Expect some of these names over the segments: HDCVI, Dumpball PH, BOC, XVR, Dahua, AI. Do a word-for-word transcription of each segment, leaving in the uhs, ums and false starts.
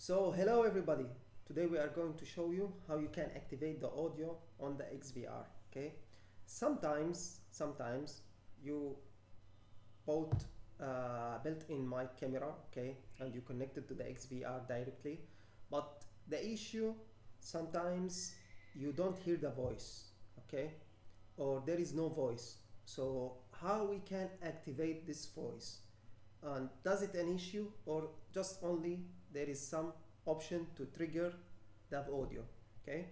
So hello everybody, today we are going to show you how you can activate the audio on the X B R. Okay, sometimes sometimes you bought uh, built-in mic camera, okay, and you connect it to the X B R directly, but the issue sometimes you don't hear the voice, okay, or there is no voice. So how we can activate this voice, and does it an issue or just only there is some option to trigger the audio? Okay,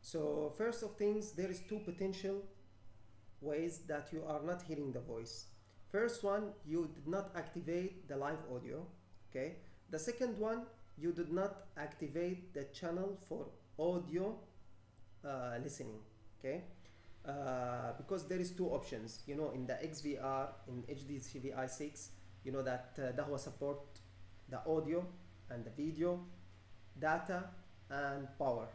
so first of things, there is two potential ways that you are not hearing the voice. First one, you did not activate the live audio, okay. The second one, you did not activate the channel for audio uh, listening, okay, uh, because there is two options, you know, in the X V R, in H D C V I six, you know that uh, Dahua support the audio and the video, data and power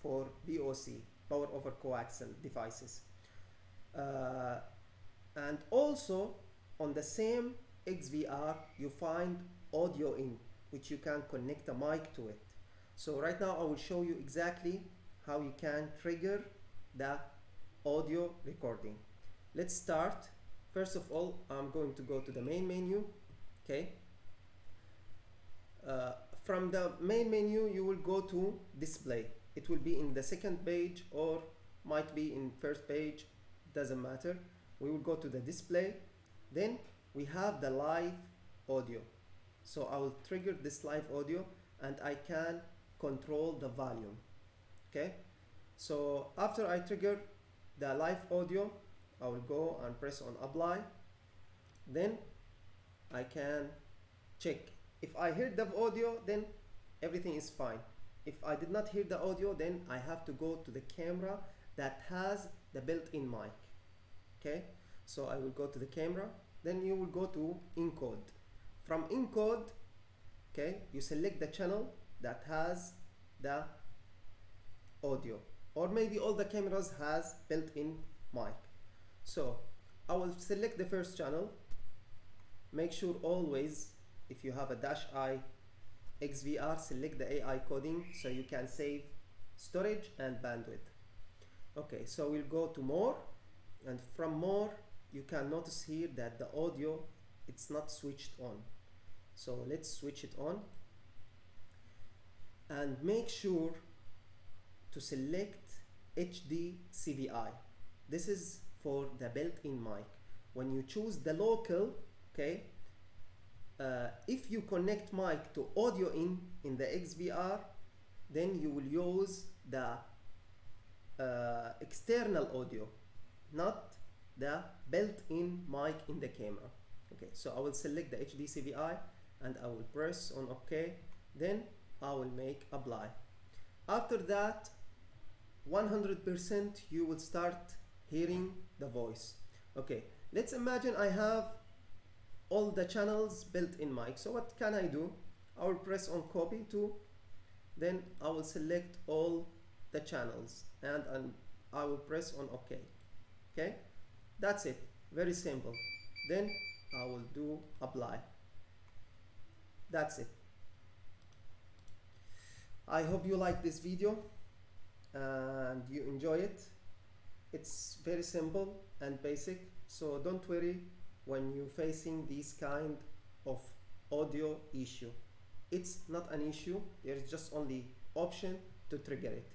for B O C, power over coaxial devices. Uh, and also on the same X V R, you find audio in, which you can connect a mic to it. So right now I will show you exactly how you can trigger the audio recording. Let's start. First of all, I'm going to go to the main menu, okay. Uh, from the main menu, you will go to display. It will be in the second page or might be in first page, doesn't matter. We will go to the display. Then we have the live audio. So I will trigger this live audio and I can control the volume, okay. So after I trigger the live audio, I will go and press on apply. Then I can check if I heard the audio, then everything is fine. If I did not hear the audio, then I have to go to the camera that has the built-in mic, okay. So I will go to the camera, then you will go to encode. From encode, okay, you select the channel that has the audio, or maybe all the cameras has built-in mic. So I will select the first channel. Make sure always, if you have a dash I X V R, select the A I coding so you can save storage and bandwidth. Okay, so we'll go to more, and from more you can notice here that the audio, it's not switched on. So let's switch it on and make sure to select H D C V I. This is for the built-in mic. When you choose the local, okay, Uh, if you connect mic to audio in in the X V R, then you will use the uh, external audio, not the built-in mic in the camera. Okay, so I will select the H D C V I and I will press on OK. Then I will make apply. After that, one hundred percent you will start hearing the voice. Okay, let's imagine I have all the channels built-in mic. So what can I do? I will press on copy to, then I will select all the channels and, and I will press on OK. Okay, that's it, very simple. Then I will do apply. That's it. I hope you like this video and you enjoy it. It's very simple and basic, so don't worry when you're facing this kind of audio issue. It's not an issue, there's just only option to trigger it.